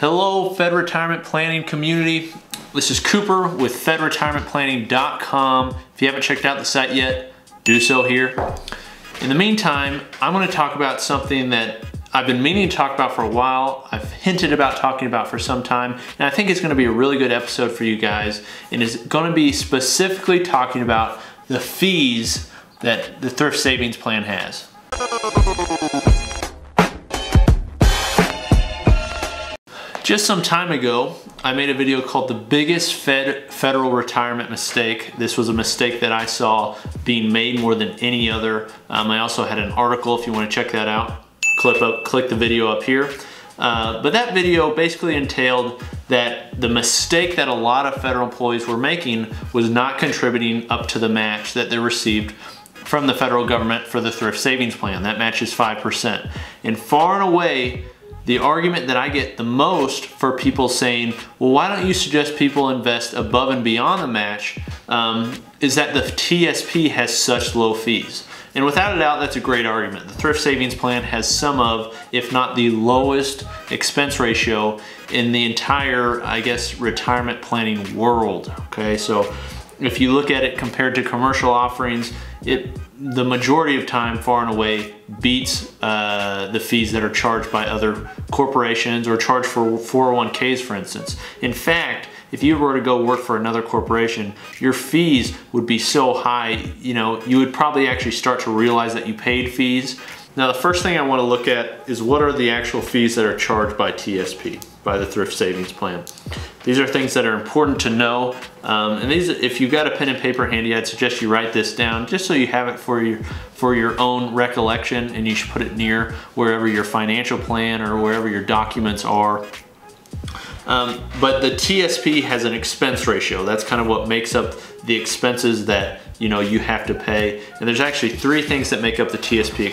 Hello, Fed Retirement Planning community. This is Cooper with FedRetirementPlanning.com. If you haven't checked out the site yet, do so here. In the meantime, I'm going to talk about something that I've been meaning to talk about for a while. I've hinted about talking about for some time, and I think it's going to be a really good episode for you guys. And it's going to be specifically talking about the fees that the Thrift Savings Plan has. Just some time ago, I made a video called The Biggest Federal Retirement Mistake. This was a mistake that I saw being made more than any other. I also had an article if you want to check that out. Click the video up here. But that video basically entailed that the mistake that a lot of federal employees were making was not contributing up to the match that they received from the federal government for the Thrift Savings Plan. That match is 5%. And far and away, the argument that I get the most for people saying, well, why don't you suggest people invest above and beyond the match, is that the TSP has such low fees. And without a doubt, that's a great argument. The Thrift Savings Plan has some of, if not the lowest expense ratio in the entire, I guess, retirement planning world, okay? So if you look at it compared to commercial offerings, the majority of time, far and away, beats the fees that are charged by other corporations or charged for 401ks, for instance. In fact, if you were to go work for another corporation, your fees would be so high, you know, you would probably actually start to realize that you paid fees. Now, the first thing I want to look at is what are the actual fees that are charged by TSP, by the Thrift Savings Plan. These are things that are important to know. And these, if you've got a pen and paper handy, I'd suggest you write this down just so you have it for your own recollection, and you should put it near wherever your financial plan or wherever your documents are. But the TSP has an expense ratio. That's kind of what makes up the expenses that you have to pay. And there's actually three things that make up the TSP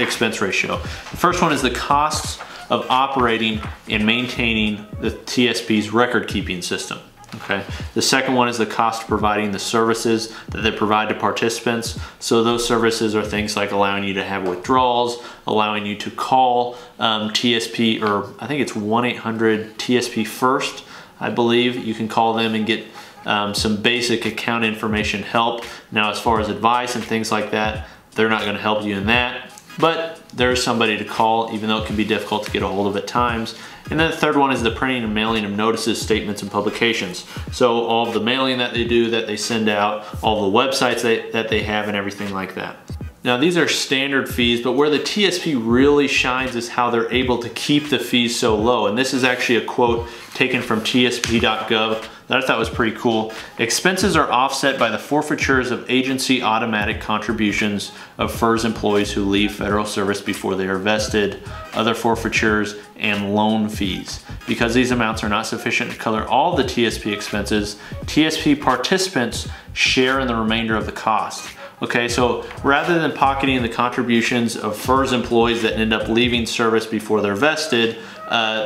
expense ratio. The first one is the costs of operating and maintaining the TSP's record keeping system. Okay. The second one is the cost of providing the services that they provide to participants. So those services are things like allowing you to have withdrawals, allowing you to call TSP, or I think it's 1-800-TSP-FIRST, I believe. You can call them and get some basic account information help. Now, as far as advice and things like that, they're not going to help you in that, but there's somebody to call, even though it can be difficult to get a hold of at times. And then the third one is the printing and mailing of notices, statements, and publications. So all of the mailing that they do, that they send out, all the websites that they have, and everything like that. Now, these are standard fees, but where the TSP really shines is how they're able to keep the fees so low. And this is actually a quote taken from tsp.gov that I thought was pretty cool. Expenses are offset by the forfeitures of agency automatic contributions of FERS employees who leave federal service before they are vested, other forfeitures, and loan fees. Because these amounts are not sufficient to cover all the TSP expenses, TSP participants share in the remainder of the cost. Okay, so rather than pocketing the contributions of FERS employees that end up leaving service before they're vested,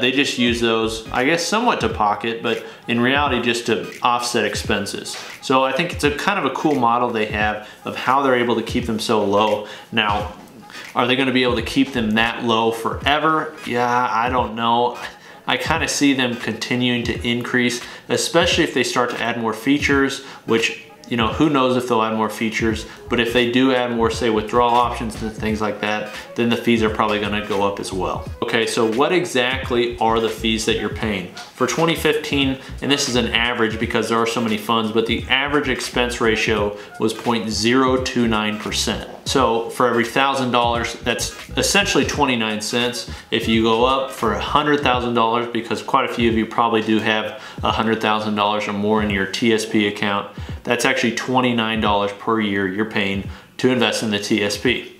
they just use those, I guess, somewhat to pocket, but in reality just to offset expenses. So I think it's a kind of a cool model they have of how they're able to keep them so low. Now, are they going to be able to keep them that low forever? Yeah, I don't know. I kind of see them continuing to increase, especially if they start to add more features, which, you know, who knows if they'll add more features, but if they do add more, say, withdrawal options and things like that, then the fees are probably gonna go up as well. Okay, so what exactly are the fees that you're paying? For 2015, and this is an average because there are so many funds, but the average expense ratio was 0.029%. So for every $1,000, that's essentially 29 cents. If you go up for $100,000, because quite a few of you probably do have $100,000 or more in your TSP account, that's actually $29 per year you're paying to invest in the TSP.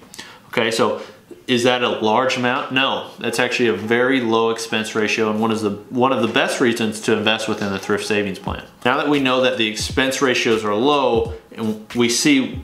Okay, so is that a large amount? No, that's actually a very low expense ratio, and one of the best reasons to invest within the Thrift Savings Plan. Now that we know that the expense ratios are low and we see,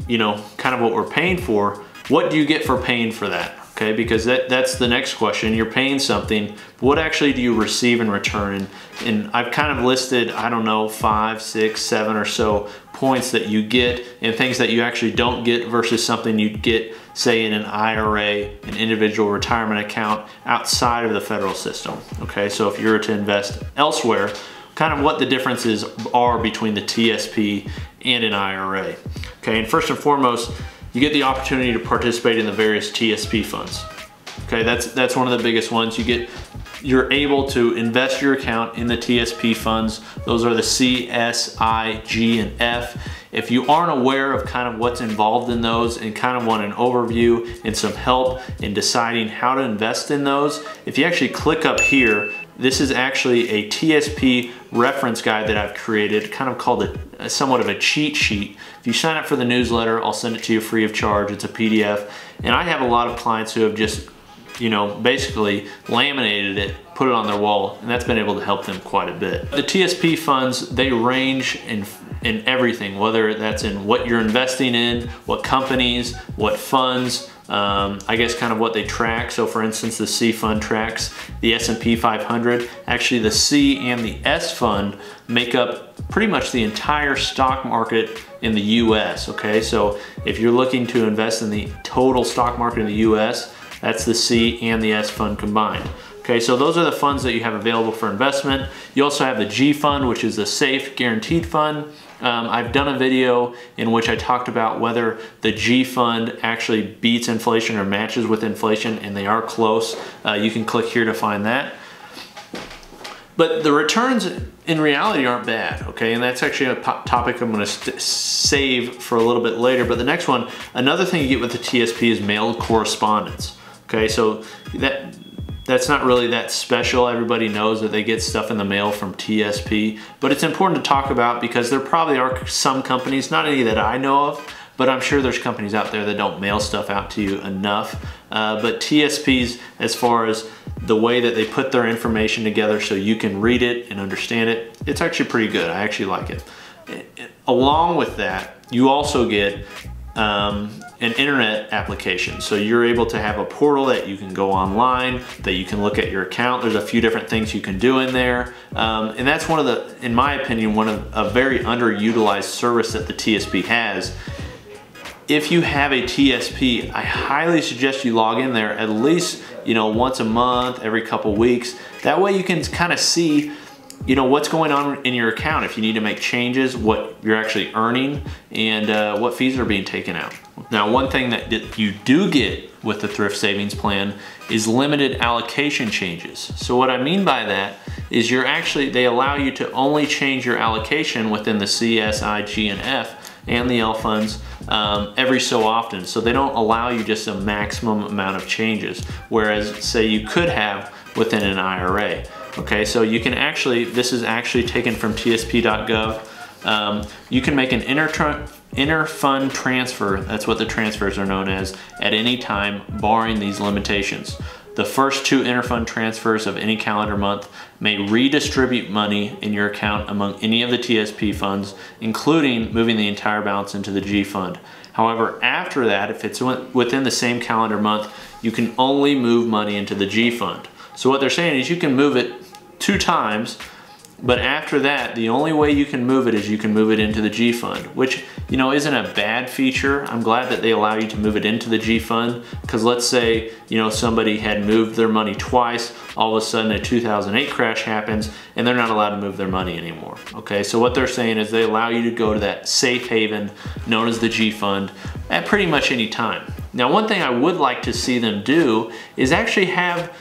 kind of what we're paying for, what do you get for paying for that? Okay, because that's the next question. You're paying something. What actually do you receive in return? And I've kind of listed, I don't know, 5, 6, 7 or so points that you get and things that you actually don't get versus something you get, say, in an IRA, an individual retirement account outside of the federal system. Okay, so if you were to invest elsewhere, kind of what the differences are between the TSP and an IRA. Okay, and first and foremost, you get the opportunity to participate in the various TSP funds. Okay, that's one of the biggest ones. You're able to invest your account in the TSP funds. Those are the C, S, I, G, and F. If you aren't aware of kind of what's involved in those and kind of want an overview and some help in deciding how to invest in those, if you actually click up here, this is actually a TSP reference guide that I've created, kind of called a somewhat of a cheat sheet. If you sign up for the newsletter, I'll send it to you free of charge. It's a PDF. And I have a lot of clients who have just, you know, basically laminated it, put it on their wall, and that's been able to help them quite a bit. The TSP funds, they range in everything, whether that's in what you're investing in, what companies, what funds, I guess kind of what they track. So for instance, the C fund tracks the S&P 500. Actually, the C and the S fund make up pretty much the entire stock market in the US, okay? So if you're looking to invest in the total stock market in the US, that's the C and the S fund combined. Okay, so those are the funds that you have available for investment. You also have the G fund, which is the safe guaranteed fund. I've done a video in which I talked about whether the G fund actually beats inflation or matches with inflation, and they are close. You can click here to find that. But the returns in reality aren't bad, okay? And that's actually a topic I'm gonna save for a little bit later. But the next one, another thing you get with the TSP is mailed correspondence. Okay, so that's not really that special. Everybody knows that they get stuff in the mail from TSP, but it's important to talk about because there probably are some companies, not any that I know of, but I'm sure there's companies out there that don't mail stuff out to you enough. But TSPs, as far as the way that they put their information together so you can read it and understand it, it's actually pretty good. I actually like it. Along with that, you also get an internet application. So you're able to have a portal that you can go online, that you can look at your account. There's a few different things you can do in there. And that's one of the, in my opinion, one of a very underutilized service that the TSP has. If you have a TSP, I highly suggest you log in there at least, you know, once a month, every couple weeks. That way you can kind of see, you know, what's going on in your account, if you need to make changes, what you're actually earning, and what fees are being taken out. Now, one thing that you do get with the Thrift Savings Plan is limited allocation changes. So what I mean by that is they allow you to only change your allocation within the C, S, I, G, and F, and the L funds every so often. So they don't allow you just a maximum amount of changes, whereas say you could have within an IRA. Okay, so you can actually, this is actually taken from tsp.gov. You can make an inter-fund transfer, that's what the transfers are known as, at any time, barring these limitations. The first 2 inter-fund transfers of any calendar month may redistribute money in your account among any of the TSP funds, including moving the entire balance into the G fund. However, after that, if it's within the same calendar month, you can only move money into the G fund. So what they're saying is you can move it 2 times, but after that, the only way you can move it is you can move it into the G fund, which, you know, isn't a bad feature. I'm glad that they allow you to move it into the G fund, because let's say, you know, somebody had moved their money twice, all of a sudden a 2008 crash happens and they're not allowed to move their money anymore. Okay, so what they're saying is they allow you to go to that safe haven known as the G fund at pretty much any time. Now, one thing I would like to see them do is actually have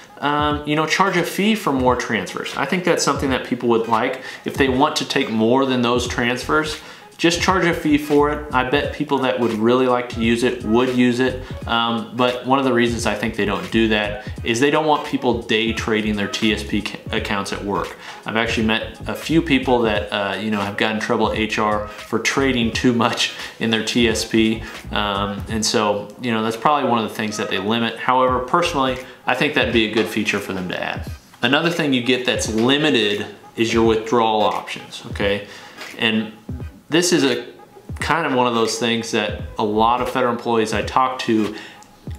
you know, charge a fee for more transfers. I think that's something that people would like. If they want to take more than those transfers, just charge a fee for it. I bet people that would really like to use it would use it. But one of the reasons I think they don't do that is they don't want people day trading their TSP accounts at work. I've actually met a few people that you know, have gotten in trouble at HR for trading too much in their TSP. And so, you know, that's probably one of the things that they limit. However, personally, I think that'd be a good feature for them to add. Another thing you get that's limited is your withdrawal options, okay? And this is a kind of one of those things that a lot of federal employees I talk to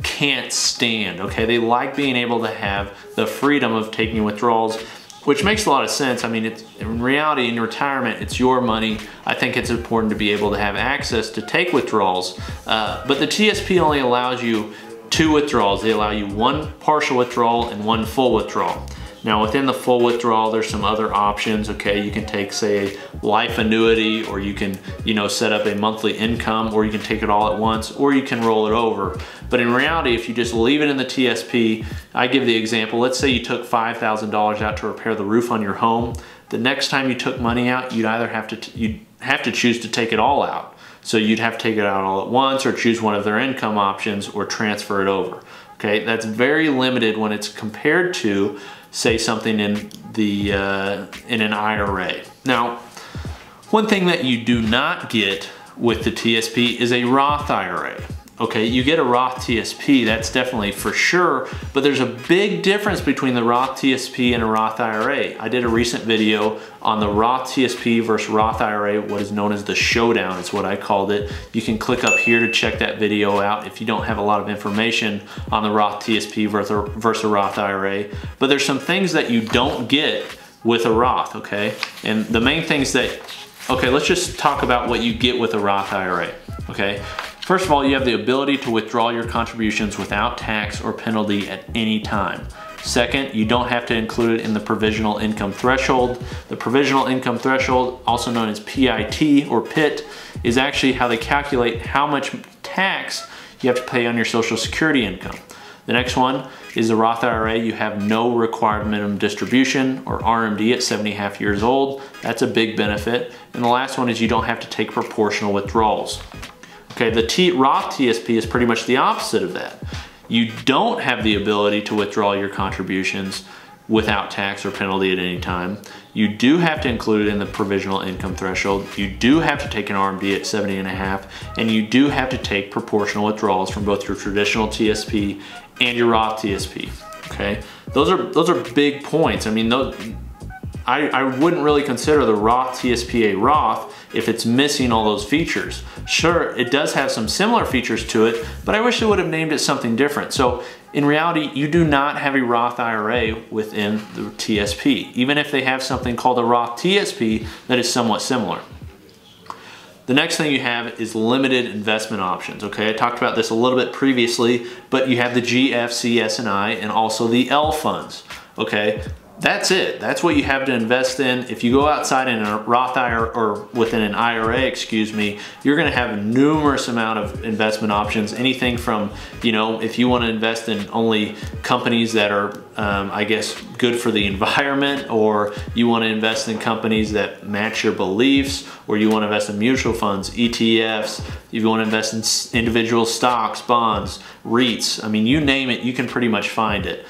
can't stand, okay? They like being able to have the freedom of taking withdrawals, which makes a lot of sense. I mean, it's, in reality, in retirement, it's your money. I think it's important to be able to have access to take withdrawals, but the TSP only allows you two withdrawals. They allow you one partial withdrawal and one full withdrawal. Now within the full withdrawal, there's some other options, okay? You can take, say, a life annuity, or you can, you know, set up a monthly income, or you can take it all at once, or you can roll it over. But in reality, if you just leave it in the TSP, I give the example, let's say you took $5,000 out to repair the roof on your home. The next time you took money out, you'd either have to, choose to take it all out. So you'd have to take it out all at once, or choose one of their income options, or transfer it over. Okay, that's very limited when it's compared to, say, something in the in an IRA. Now, one thing that you do not get with the TSP is a Roth IRA. Okay, you get a Roth TSP, that's definitely for sure, but there's a big difference between the Roth TSP and a Roth IRA. I did a recent video on the Roth TSP versus Roth IRA, what is known as the showdown is what I called it. You can click up here to check that video out if you don't have a lot of information on the Roth TSP versus a Roth IRA. But there's some things that you don't get with a Roth, okay? And the main things that, okay, let's just talk about what you get with a Roth IRA, okay? First of all, you have the ability to withdraw your contributions without tax or penalty at any time. Second, you don't have to include it in the provisional income threshold. The provisional income threshold, also known as PIT or PIT, is actually how they calculate how much tax you have to pay on your Social Security income. The next one is the Roth IRA. You have no required minimum distribution, or RMD, at 70.5 years old. That's a big benefit. And the last one is you don't have to take proportional withdrawals. Okay, the Roth TSP is pretty much the opposite of that. You don't have the ability to withdraw your contributions without tax or penalty at any time. You do have to include it in the provisional income threshold. You do have to take an RMD at 70.5, and you do have to take proportional withdrawals from both your traditional TSP and your Roth TSP, okay? Those are big points. I mean, those, I wouldn't really consider the Roth TSP a Roth if it's missing all those features. Sure, it does have some similar features to it, but I wish they would have named it something different. So in reality, you do not have a Roth IRA within the TSP, even if they have something called a Roth TSP that is somewhat similar. The next thing you have is limited investment options, okay? I talked about this a little bit previously, but you have the GF, CS, and I, and also the L funds, okay? That's it. That's what you have to invest in. If you go outside in a Roth IRA, or within an IRA, excuse me, you're going to have a numerous amount of investment options. Anything from, you know, if you want to invest in only companies that are, I guess, good for the environment, or you want to invest in companies that match your beliefs, or you want to invest in mutual funds, ETFs, if you want to invest in individual stocks, bonds, REITs, I mean, you name it, you can pretty much find it.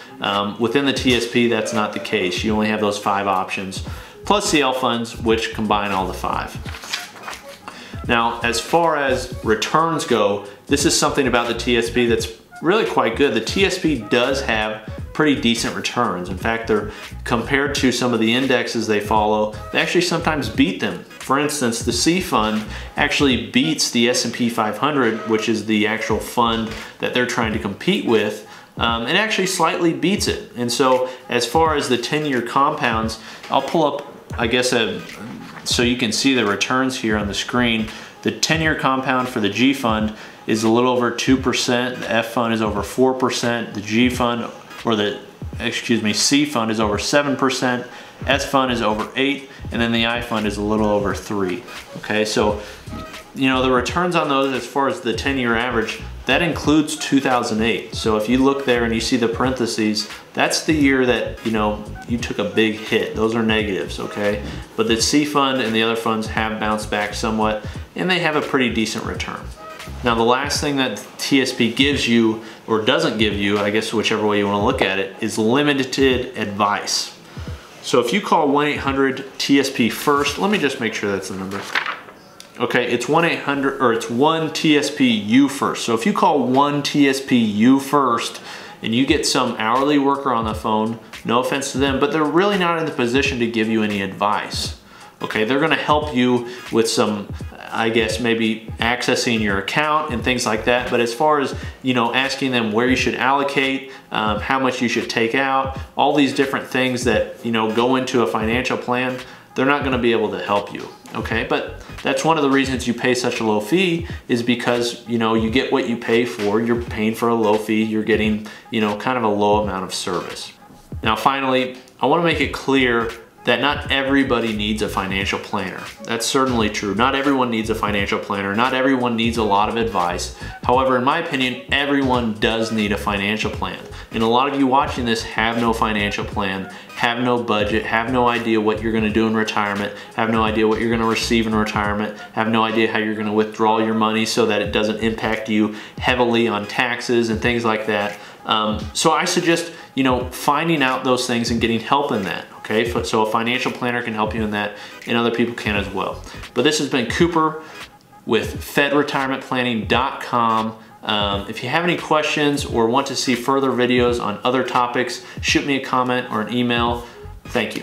Within the TSP, that's not the case. You only have those 5 options, plus the L funds, which combine all the 5. Now, as far as returns go, this is something about the TSP that's really quite good. The TSP does have pretty decent returns. In fact, they're compared to some of the indexes they follow, they actually sometimes beat them. For instance, the C fund actually beats the S&P 500, which is the actual fund that they're trying to compete with, and actually slightly beats it. And so as far as the 10-year compounds, I'll pull up, I guess, so you can see the returns here on the screen. The 10-year compound for the G fund is a little over 2%, the F fund is over 4%, the G fund, or the, excuse me, C fund is over 7%, S fund is over 8%, and then the I fund is a little over 3%. Okay, so, you know, the returns on those as far as the 10-year average, that includes 2008. So if you look there and you see the parentheses, that's the year that, you know, you took a big hit. Those are negatives, okay? But the C fund and the other funds have bounced back somewhat, and they have a pretty decent return. Now, the last thing that TSP gives you, or doesn't give you, I guess whichever way you want to look at it, is limited advice. So if you call 1-800-TSP first, let me just make sure that's the number. Okay, it's 1-800, or it's 1-TSP-U first. So if you call 1-TSP-U first, and you get some hourly worker on the phone, no offense to them, but they're really not in the position to give you any advice. Okay, they're gonna help you with some I guess maybe accessing your account and things like that. But as far as, you know, asking them where you should allocate, how much you should take out, all these different things that, you know, go into a financial plan, they're not going to be able to help you. Okay, but that's one of the reasons you pay such a low fee, is because, you know, you get what you pay for. You're paying for a low fee, you're getting, you know, kind of a low amount of service. Now finally, I want to make it clear that not everybody needs a financial planner. That's certainly true. Not everyone needs a financial planner. Not everyone needs a lot of advice. However, in my opinion, everyone does need a financial plan. And a lot of you watching this have no financial plan, have no budget, have no idea what you're gonna do in retirement, have no idea what you're gonna receive in retirement, have no idea how you're gonna withdraw your money so that it doesn't impact you heavily on taxes and things like that. So I suggest, you know, finding out those things and getting help in that. Okay, so a financial planner can help you in that, and other people can as well. But this has been Cooper with FedRetirementPlanning.com. If you have any questions or want to see further videos on other topics, shoot me a comment or an email. Thank you.